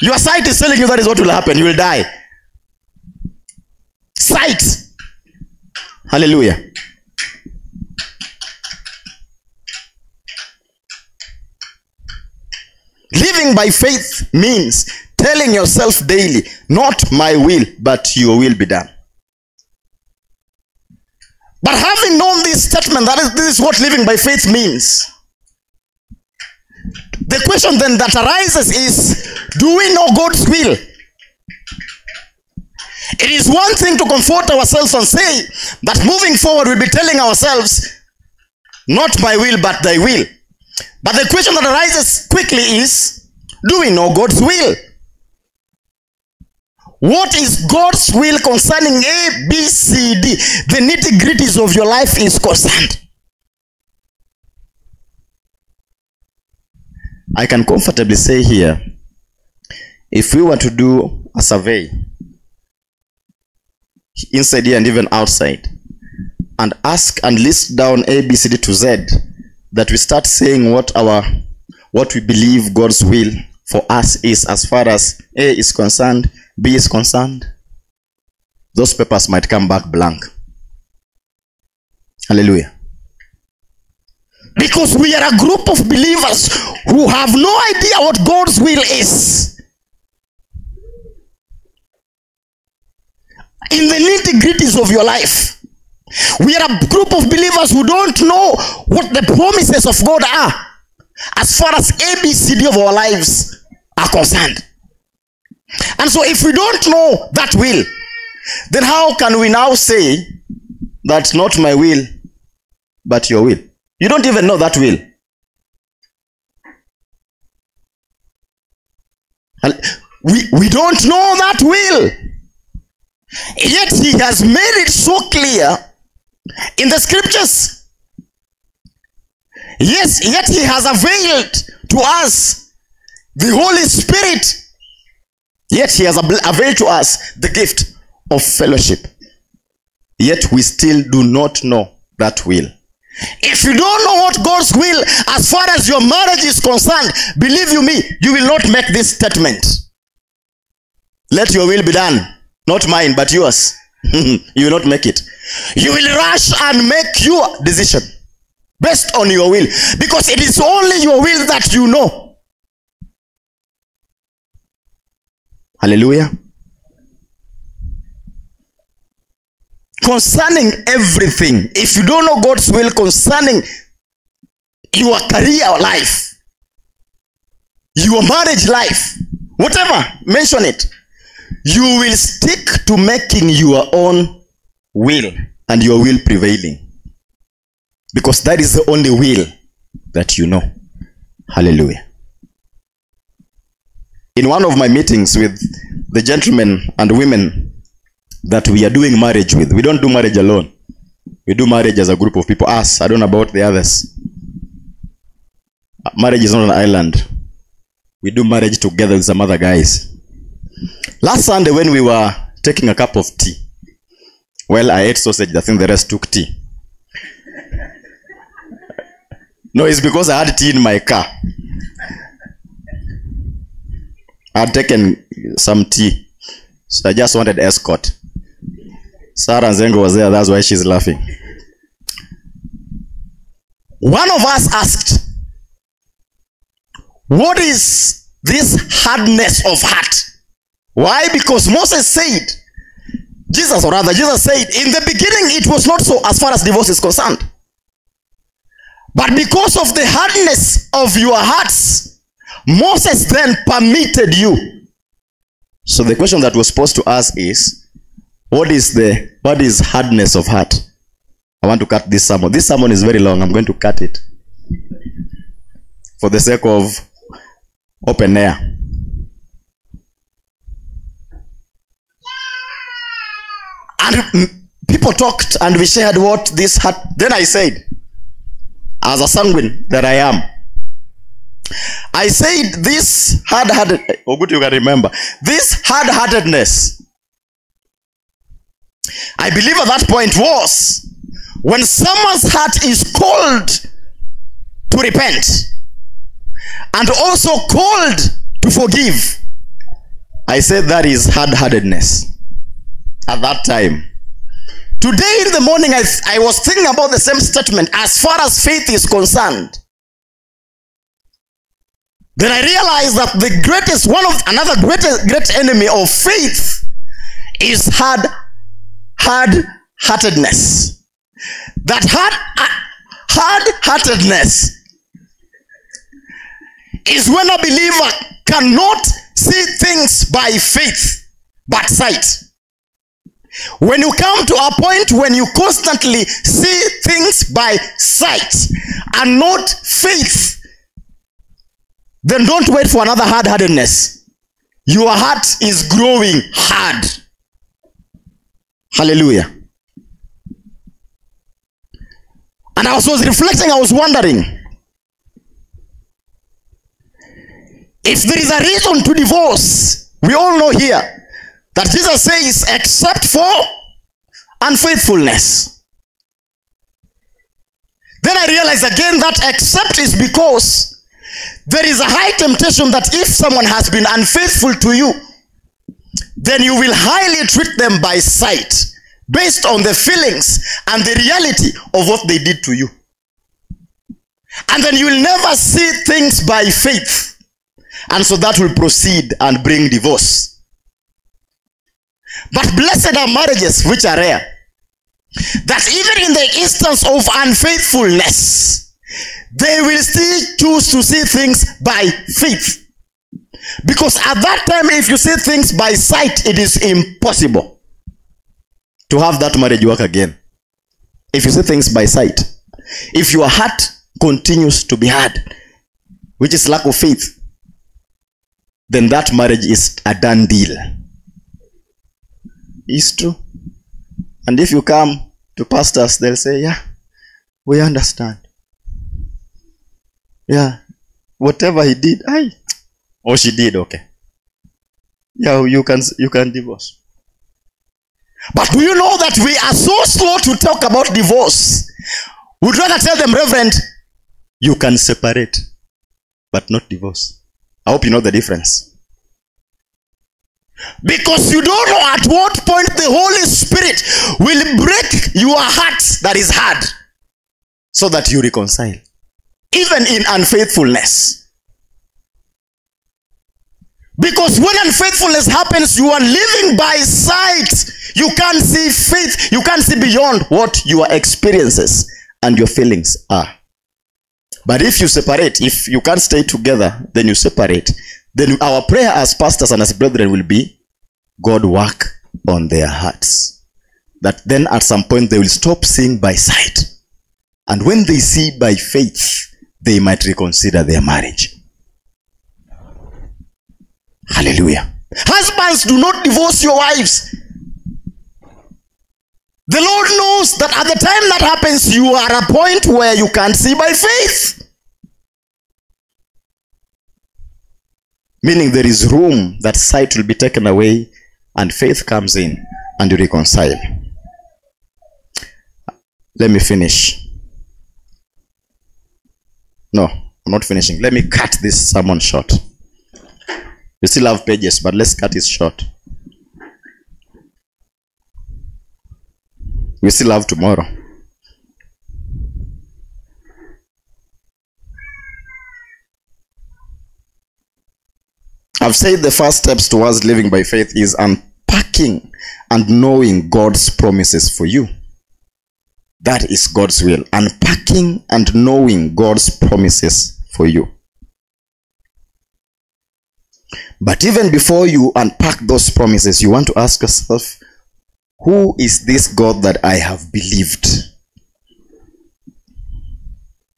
your sight is telling you, that is what will happen. You will die. Sight. Hallelujah. Living by faith means telling yourself daily, not my will, but your will be done. But having known this statement, that is, this is what living by faith means. The question then that arises is, do we know God's will? It is one thing to comfort ourselves and say that moving forward we'll be telling ourselves, not my will but thy will. But the question that arises quickly is, do we know God's will? What is God's will concerning A, B, C, D? The nitty-gritties of your life is concerned. I can comfortably say here, if we were to do a survey inside here and even outside and ask and list down A, B, C, D to Z, that we start saying what our what we believe God's will for us is as far as A is concerned, B is concerned, those papers might come back blank. Hallelujah. Because we are a group of believers who have no idea what God's will is. In the nitty-gritties of your life, we are a group of believers who don't know what the promises of God are as far as A B C D of our lives are concerned. And so if we don't know that will, then how can we now say that's not my will but your will? You don't even know that will. We, we don't know that will. Yet he has made it so clear in the scriptures. Yes, yet he has availed to us the Holy Spirit. Yet he has availed to us the gift of fellowship. Yet we still do not know that will. If you don't know what God's will as far as your marriage is concerned, believe you me, you will not make this statement. Let your will be done. Not mine, but yours. You will not make it. You will rush and make your decision based on your will, because it is only your will that you know. Hallelujah. Concerning everything, if you don't know God's will concerning your career life, your marriage life, whatever, mention it, you will stick to making your own will and your will prevailing. because that is the only will that you know. Hallelujah. In one of my meetings with the gentlemen and women that we are doing marriage with, we don't do marriage alone. We do marriage as a group of people. Us, I don't know about the others. Marriage is not an island. We do marriage together with some other guys. Last Sunday when we were taking a cup of tea, well, I ate sausage. I think the rest took tea. No, it's because I had tea in my car. I had taken some tea. So I just wanted escort. Sarah Nzengo was there. That's why she's laughing. One of us asked, what is this hardness of heart? Why? Because Moses said, Jesus or rather, Jesus said, in the beginning it was not so as far as divorce is concerned. But because of the hardness of your hearts, Moses then permitted you. So the question that was posed to us is, what is the what is hardness of heart? I want to cut this sermon. This sermon is very long. I'm going to cut it for the sake of open air. And people talked and we shared what this heart. Then I said, as a sanguine that I am, I said this hard-hearted, oh good you can remember, this hard-heartedness, I believe at that point was when someone's heart is called to repent and also called to forgive. I said that is hard-heartedness at that time. Today in the morning, I, I was thinking about the same statement as far as faith is concerned. Then I realized that the greatest, one of another greatest, great enemy of faith is hard, hard-heartedness. That hard, hard-heartedness is when a believer cannot see things by faith but sight. When you come to a point when you constantly see things by sight and not faith, then don't wait for another hard-heartedness. Your heart is growing hard. Hallelujah. And I was reflecting, I was wondering, if there is a reason to divorce, we all know here, that Jesus says, except for unfaithfulness. Then I realize again that except is because there is a high temptation that if someone has been unfaithful to you, then you will highly treat them by sight, based on the feelings and the reality of what they did to you. And then you will never see things by faith. And so that will proceed and bring divorce. But blessed are marriages, which are rare, that even in the instance of unfaithfulness, they will still choose to see things by faith. Because at that time, if you see things by sight, it is impossible to have that marriage work again. If you see things by sight, if your heart continues to be hard, which is lack of faith, then that marriage is a done deal. It's true. And if you come to pastors, they'll say, yeah, we understand. Yeah, whatever he did, I or she did, okay. Yeah, you can you can divorce. But do you know that we are so slow to talk about divorce? We'd rather tell them, Reverend, you can separate, but not divorce. I hope you know the difference. Because you don't know at what point the Holy Spirit will break your heart that is hard so that you reconcile, even in unfaithfulness. Because when unfaithfulness happens, you are living by sight. You can't see faith. You can't see beyond what your experiences and your feelings are. But if you separate, if you can't stay together, then you separate. Then our prayer as pastors and as brethren will be, God work on their hearts. That then at some point they will stop seeing by sight And when they see by faith, they might reconsider their marriage. Hallelujah. Husbands, do not divorce your wives. The Lord knows that at the time that happens, you are at a point where you can't see by faith. Meaning there is room that sight will be taken away and faith comes in and you reconcile. Let me finish. No, I'm not finishing. Let me cut this sermon short. We still have pages, but let's cut it short. We still have tomorrow. I've said the first steps towards living by faith is unpacking and knowing God's promises for you. That is God's will. Unpacking and knowing God's promises for you. But even before you unpack those promises, you want to ask yourself, who is this God that I have believed?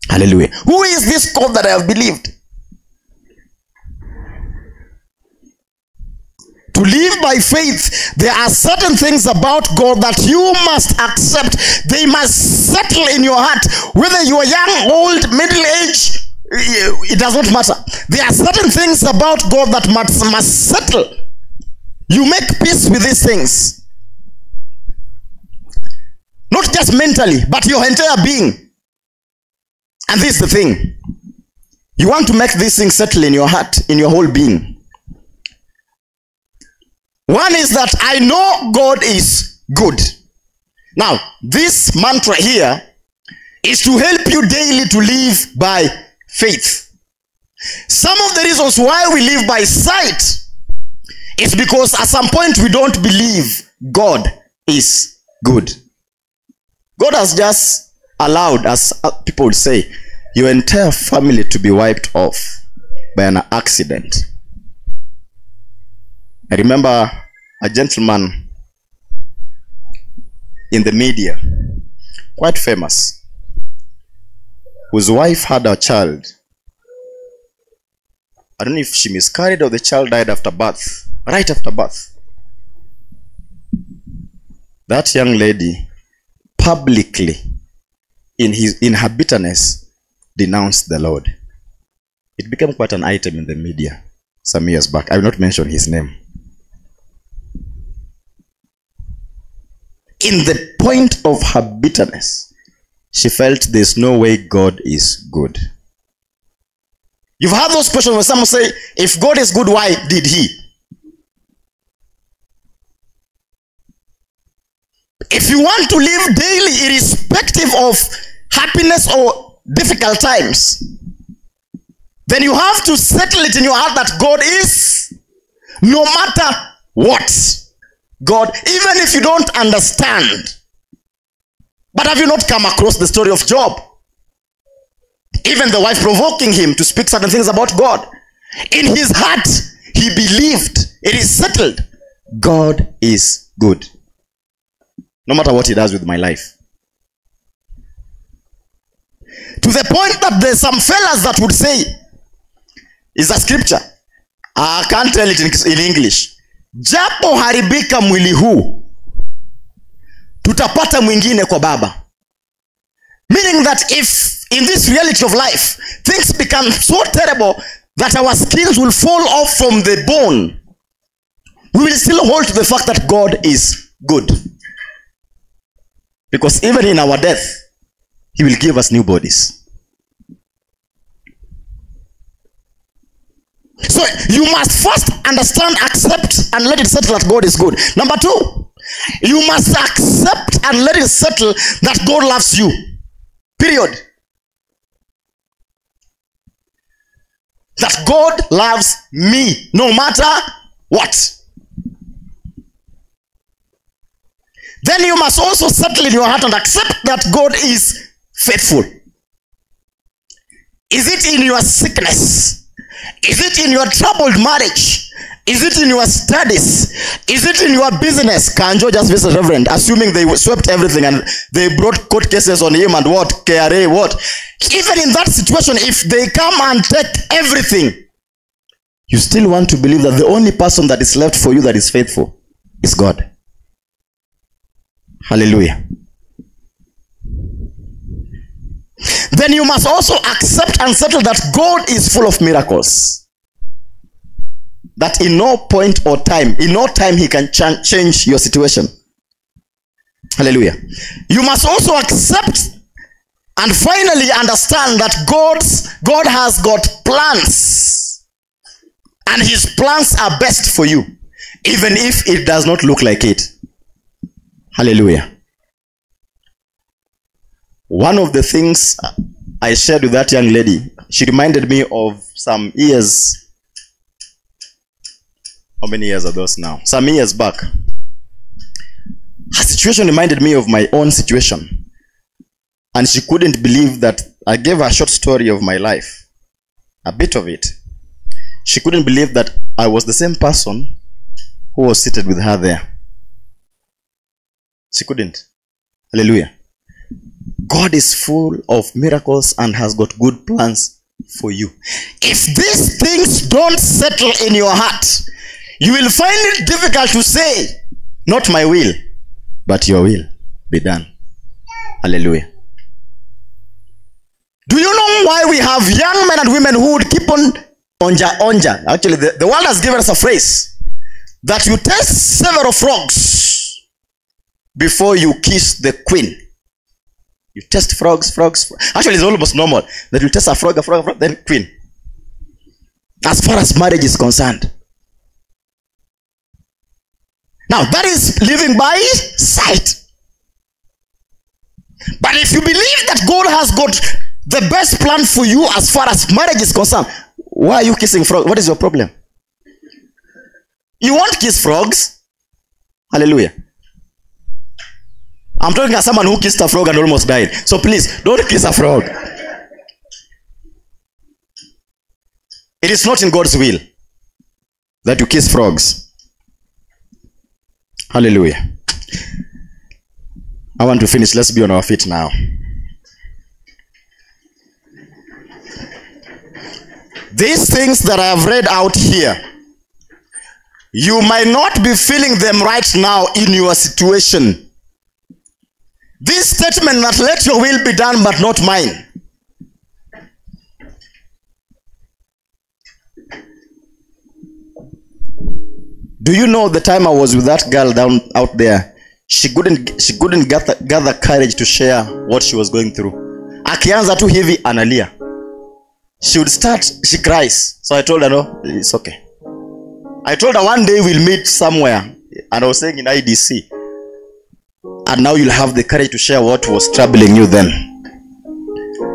Hallelujah. Who is this God that I have believed? To live by faith, there are certain things about God that you must accept. They must settle in your heart. Whether you are young, old, middle-aged, it does not matter. There are certain things about God that must, must settle. You make peace with these things. Not just mentally, but your entire being. And this is the thing. You want to make these things settle in your heart, in your whole being. One is that I know God is good. Now, this mantra here is to help you daily to live by faith. Some of the reasons why we live by sight is because at some point we don't believe God is good. God has just allowed, as people would say, your entire family to be wiped off by an accident. I remember a gentleman in the media, quite famous, whose wife had a child. I don't know if she miscarried or the child died after birth, right after birth. That young lady publicly, in his in her bitterness, denounced the Lord. It became quite an item in the media some years back. I will not mention his name. In the point of her bitterness, she felt there's no way God is good. You've heard those questions where someone say, if God is good, why did he? If you want to live daily, irrespective of happiness or difficult times, then you have to settle it in your heart that God is, no matter what, God, even if you don't understand. But have you not come across the story of Job? Even the wife provoking him to speak certain things about God. In his heart, he believed. It is settled. God is good. No matter what he does with my life. To the point that there's some fellas that would say, is a scripture. I can't tell it in, in English. Japo haribika mwili huu, tutapata mwingine kwa baba. Meaning that if in this reality of life, things become so terrible that our skills will fall off from the bone, we will still hold to the fact that God is good. Because even in our death, he will give us new bodies. So you must first understand, accept, and let it settle that God is good. Number two, you must accept and let it settle that God loves you. Period. That God loves me no matter what. Then you must also settle in your heart and accept that God is faithful. Is it in your sickness? Is it in your troubled marriage? Is it in your studies? Is it in your business? Kanjo just visited Reverend, assuming they swept everything and they brought court cases on him and what, K R A, what. Even in that situation, if they come and take everything, you still want to believe that the only person that is left for you that is faithful is God. Hallelujah. Then you must also accept and settle that God is full of miracles. That in no point or time, in no time he can ch change your situation. Hallelujah. You must also accept and finally understand that God's, God has got plans. And his plans are best for you, even if it does not look like it. Hallelujah. One of the things I shared with that young lady, she reminded me of some years. How many years are those now? Some years back. Her situation reminded me of my own situation. And she couldn't believe that I gave her a short story of my life. A bit of it. She couldn't believe that I was the same person who was seated with her there. She couldn't. Hallelujah. God is full of miracles and has got good plans for you. If these things don't settle in your heart, you will find it difficult to say, not my will, but your will be done. Hallelujah. Do you know why we have young men and women who would keep on onja onja? Actually, the, the world has given us a phrase that you taste several frogs before you kiss the queen. You taste frogs, frogs. frogs. Actually, it's almost normal that you taste a frog, a frog, a frog, then queen. As far as marriage is concerned. Now, that is living by sight. But if you believe that God has got the best plan for you as far as marriage is concerned, why are you kissing frogs? What is your problem? You won't kiss frogs. Hallelujah. I'm talking as someone who kissed a frog and almost died. So please, don't kiss a frog. It is not in God's will that you kiss frogs. Hallelujah. I want to finish. Let's be on our feet now. These things that I have read out here, you might not be feeling them right now in your situation. This statement that let your will be done but not mine. Do you know the time I was with that girl down out there? She couldn't she couldn't gather, gather courage to share what she was going through. Akianza too heavy analia. She would start, she cries. So I told her, no, it's okay. I told her one day we'll meet somewhere. And I was saying in I D C. And now you'll have the courage to share what was troubling you then.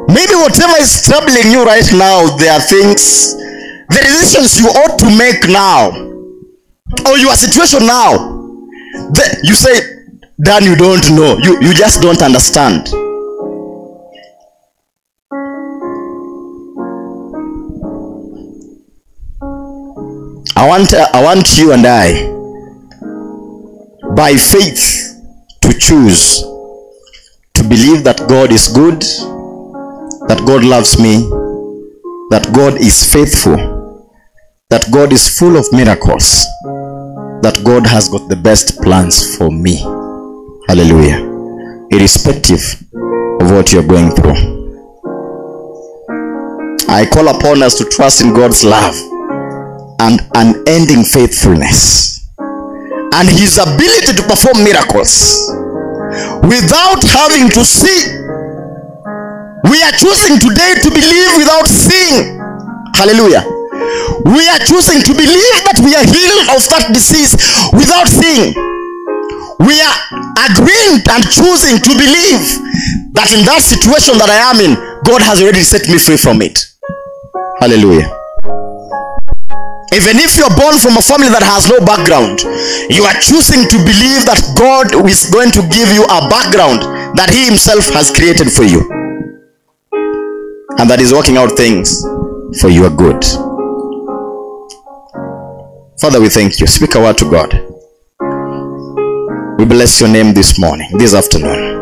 Maybe whatever is troubling you right now, there are things, the decisions you ought to make now. Or your situation now, the, you say, Dan, you don't know, you, you just don't understand. I want, uh, I want you and I, by faith, to choose to believe that God is good, that God loves me, that God is faithful, that God is full of miracles, that God has got the best plans for me. Hallelujah. Irrespective of what you're going through. I call upon us to trust in God's love and unending faithfulness and his ability to perform miracles without having to see. We are choosing today to believe without seeing. Hallelujah. We are choosing to believe that we are healed of that disease without seeing. We are agreeing and choosing to believe that in that situation that I am in, God has already set me free from it. Hallelujah. Even if you're born from a family that has no background, you are choosing to believe that God is going to give you a background that he himself has created for you. And that is working out things for your good. Father, we thank you. Speak a word to God. We bless your name this morning, this afternoon.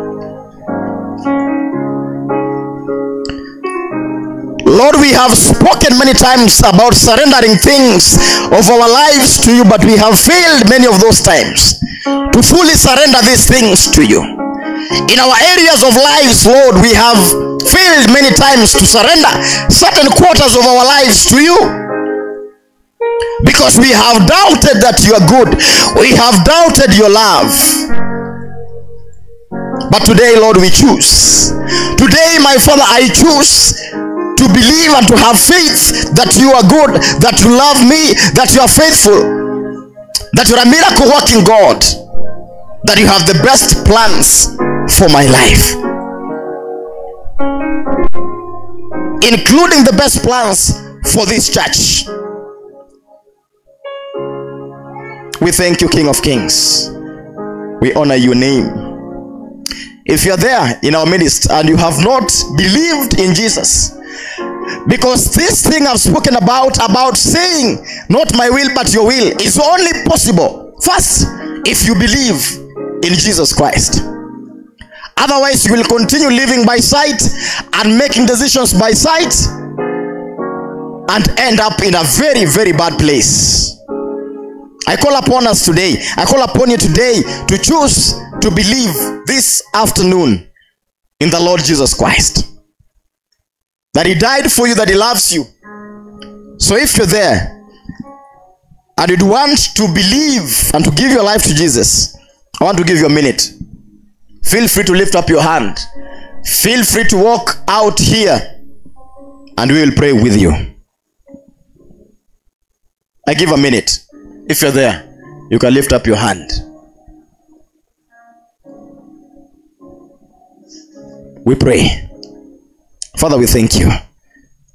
Lord, we have spoken many times about surrendering things of our lives to you, but we have failed many of those times to fully surrender these things to you. In our areas of lives, Lord, we have failed many times to surrender certain quarters of our lives to you, because we have doubted that you are good. We have doubted your love. But today, Lord, we choose. Today, my Father, I choose to believe and to have faith that you are good, that you love me, that you are faithful, that you are a miracle working God, that you have the best plans for my life, including the best plans for this church. We thank you, King of Kings. We honor your name. If you're there in our midst and you have not believed in Jesus, because this thing I've spoken about, about saying, not my will but your will, is only possible first if you believe in Jesus Christ. Otherwise, you will continue living by sight and making decisions by sight and end up in a very, very bad place. I call upon us today. I call upon you today to choose to believe this afternoon in the Lord Jesus Christ. That he died for you, that he loves you. So if you're there and you want to believe and to give your life to Jesus, I want to give you a minute. Feel free to lift up your hand. Feel free to walk out here and we will pray with you. I give a minute. If you're there, you can lift up your hand. We pray. Father, we thank you.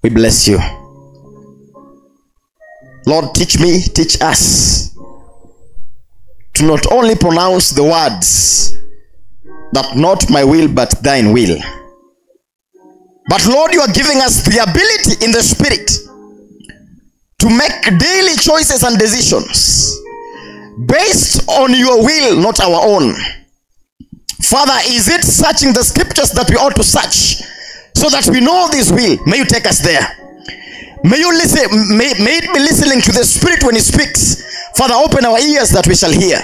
We bless you. Lord, teach me, teach us to not only pronounce the words that not my will but thine will. But Lord, you are giving us the ability in the spirit to make daily choices and decisions based on your will, not our own. Father, is it searching the scriptures that we ought to search so that we know this will? May you take us there. May you listen, may, may it be listening to the Spirit when He speaks. Father, open our ears that we shall hear.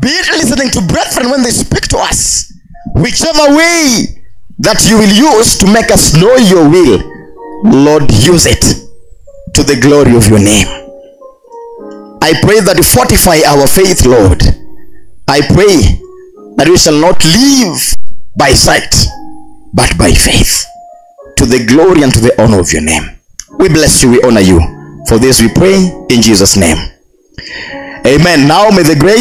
Be it listening to brethren when they speak to us. Whichever way that you will use to make us know your will, Lord, use it to the glory of your name. I pray that you fortify our faith, Lord. I pray that we shall not live by sight but by faith, to the glory and to the honor of your name. We bless you, we honor you. For this we pray in Jesus' name. Amen. Now may the grace